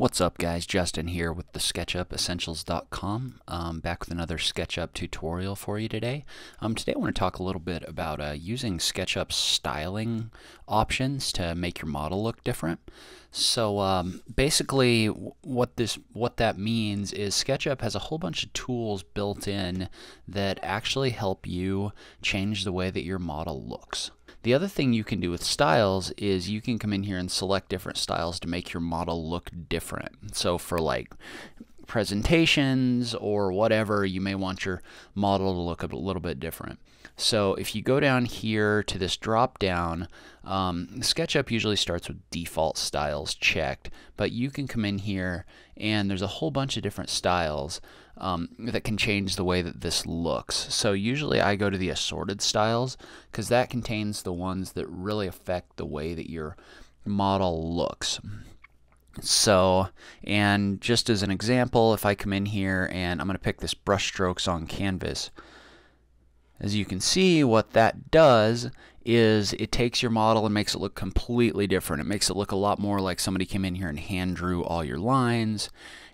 What's up, guys? Justin here with the SketchUpEssentials.com. Back with another SketchUp tutorial for you today. Today I want to talk a little bit about using SketchUp styling options to make your model look different. So basically what that means is SketchUp has a whole bunch of tools built in that actually help you change the way that your model looks. The other thing you can do with styles is you can come in here and select different styles to make your model look different. So for like presentations or whatever, you may want your model to look a little bit different. So if you go down here to this drop down, SketchUp usually starts with default styles checked, but you can come in here and there's a whole bunch of different styles that can change the way that this looks. So usually I go to the assorted styles because that contains the ones that really affect the way that your model looks. So, and just as an example, if I come in here and I'm going to pick this brush strokes on canvas, as you can see, what that does is it takes your model and makes it look completely different. It makes it look a lot more like somebody came in here and hand drew all your lines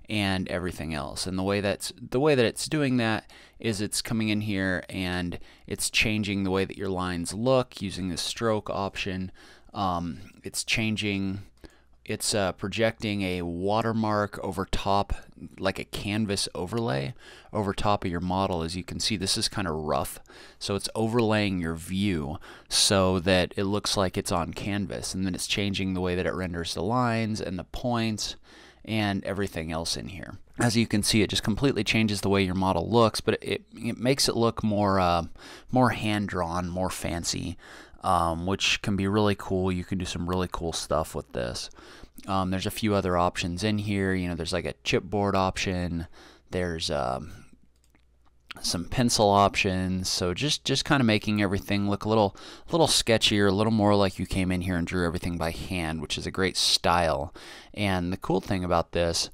and everything else. And the way that it's doing that is it's coming in here and it's changing the way that your lines look using the stroke option. It's projecting a watermark over top, like a canvas overlay over top of your model. As you can see, this is kind of rough, so it's overlaying your view so that it looks like it's on canvas, and then it's changing the way that it renders the lines and the points and everything else in here. As you can see, it just completely changes the way your model looks, but it makes it look more hand-drawn, more fancy, which can be really cool. You can do some really cool stuff with this. There's a few other options in here. You know, there's like a chipboard option. There's some pencil options. So just kind of making everything look a little sketchier, a little more like you came in here and drew everything by hand, which is a great style. And the cool thing about this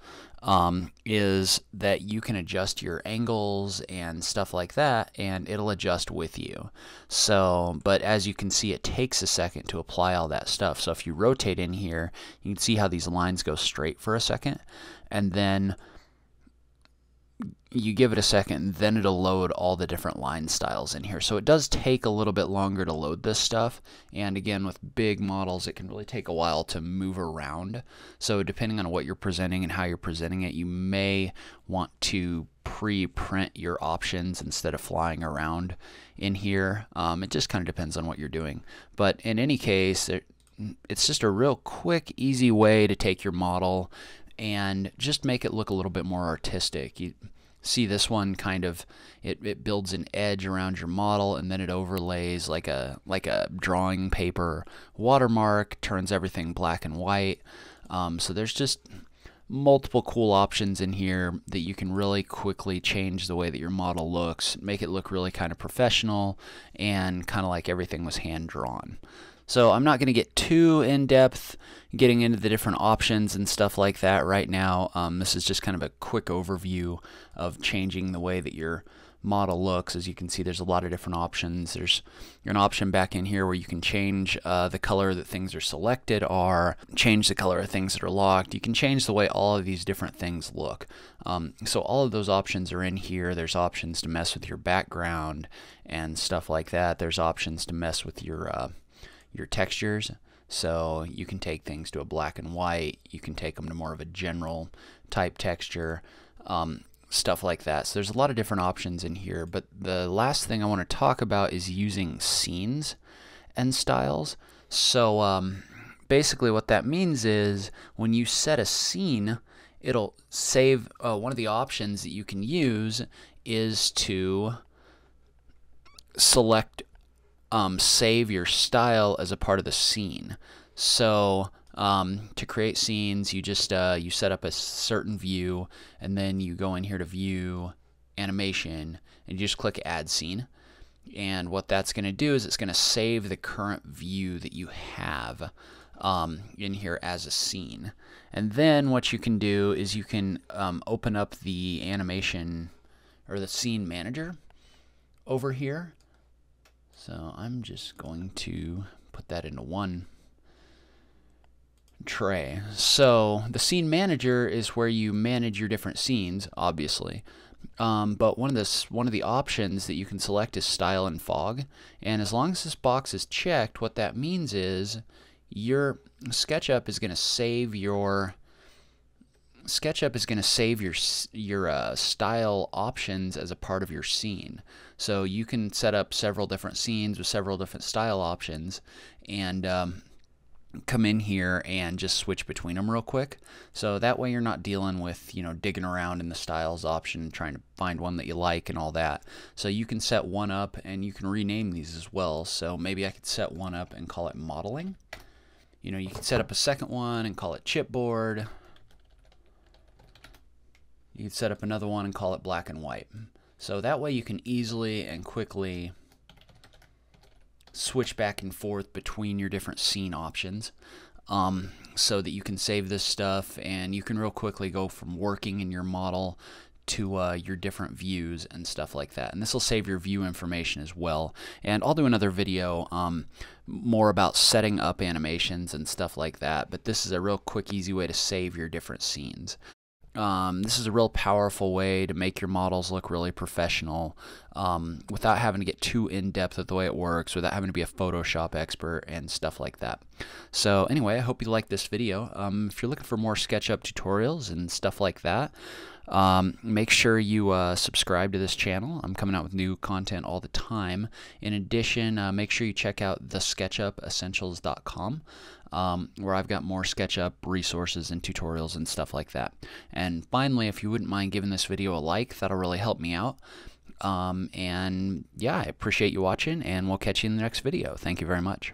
is that you can adjust your angles and stuff like that, and it'll adjust with you. So, but as you can see, it takes a second to apply all that stuff. So if you rotate in here, you can see how these lines go straight for a second, and then you give it a second, then it'll load all the different line styles in here. So it does take a little bit longer to load this stuff, and again, with big models it can really take a while to move around. So depending on what you're presenting and how you're presenting it, you may want to pre-print your options instead of flying around in here. It just kind of depends on what you're doing, but in any case, it's just a real quick, easy way to take your model and just make it look a little bit more artistic. You see this one kind of, it builds an edge around your model, and then it overlays like a drawing paper watermark, turns everything black and white. So there's just multiple cool options in here that you can really quickly change the way that your model looks, make it look really kind of professional and kind of like everything was hand drawn. So I'm not going to get too in-depth getting into the different options and stuff like that right now. This is just kind of a quick overview of changing the way that your model looks. As you can see, there's a lot of different options. There's an option back in here where you can change the color that things are selected are, change the color of things that are locked. You can change the way all of these different things look. So all of those options are in here. There's options to mess with your background and stuff like that. There's options to mess with your textures, so you can take things to a black and white, you can take them to more of a general type texture, stuff like that. So there's a lot of different options in here, but the last thing I want to talk about is using scenes and styles. So basically what that means is when you set a scene, it'll save, one of the options that you can use is to select save your style as a part of the scene. So to create scenes, you just you set up a certain view, and then you go in here to view, animation, and you just click add scene. And what that's going to do is it's going to save the current view that you have in here as a scene. And then what you can do is you can open up the animation or the scene manager over here. So I'm just going to put that into one. tray. So the scene manager is where you manage your different scenes, obviously. But one of the options that you can select is style and fog. And as long as this box is checked, what that means is your SketchUp is going to save your style options as a part of your scene. So you can set up several different scenes with several different style options and come in here and just switch between them real quick. So that way you're not dealing with, you know, digging around in the styles option trying to find one that you like and all that. So you can set one up and you can rename these as well. So maybe I could set one up and call it modeling. You know, you can set up a second one and call it chipboard. You can set up another one and call it black and white. So that way you can easily and quickly switch back and forth between your different scene options, so that you can save this stuff and you can real quickly go from working in your model to your different views and stuff like that. And this will save your view information as well. And I'll do another video more about setting up animations and stuff like that, but this is a real quick, easy way to save your different scenes. This is a real powerful way to make your models look really professional without having to get too in-depth of the way it works, without having to be a Photoshop expert and stuff like that. So anyway, I hope you liked this video. If you're looking for more SketchUp tutorials and stuff like that, make sure you subscribe to this channel. I'm coming out with new content all the time. In addition, make sure you check out the SketchUpEssentials.com, where I've got more SketchUp resources and tutorials and stuff like that. And finally, if you wouldn't mind giving this video a like, that'll really help me out. And yeah, I appreciate you watching, and we'll catch you in the next video. Thank you very much.